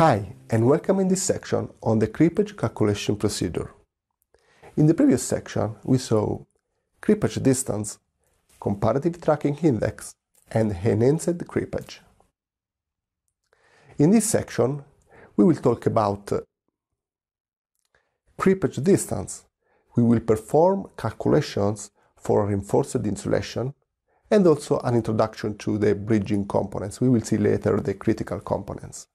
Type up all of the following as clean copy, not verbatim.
Hi, and welcome in this section on the crimpage calculation procedure. In the previous section, we saw crimpage distance, comparative tracking index, and enhanced crimpage. In this section, we will talk about crimpage distance. We will perform calculations for reinforced insulation and also an introduction to the bridging components. We will see later the critical components.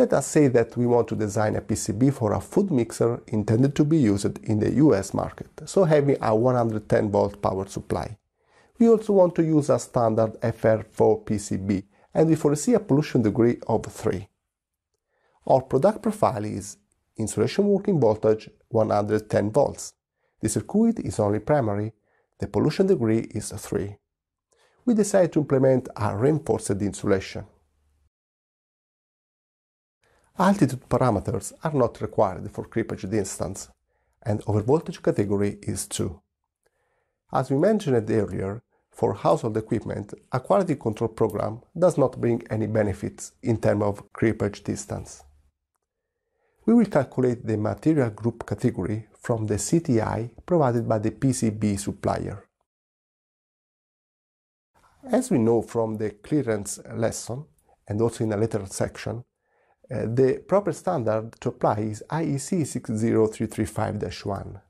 Let us say that we want to design a PCB for a food mixer intended to be used in the US market, so having a 110-volt power supply. We also want to use a standard FR4 PCB, and we foresee a pollution degree of 3. Our product profile is insulation working voltage 110 volts. The circuit is only primary. The pollution degree is 3. We decide to implement a reinforced insulation. Altitude parameters are not required for crimpage distance, and overvoltage category is 2. As we mentioned earlier, for household equipment, a quality control program does not bring any benefits in terms of crimpage distance. We will calculate the material group category from the CTI provided by the PCB supplier. As we know from the clearance lesson, and also in a later section, the proper standard to apply is IEC 60335-1.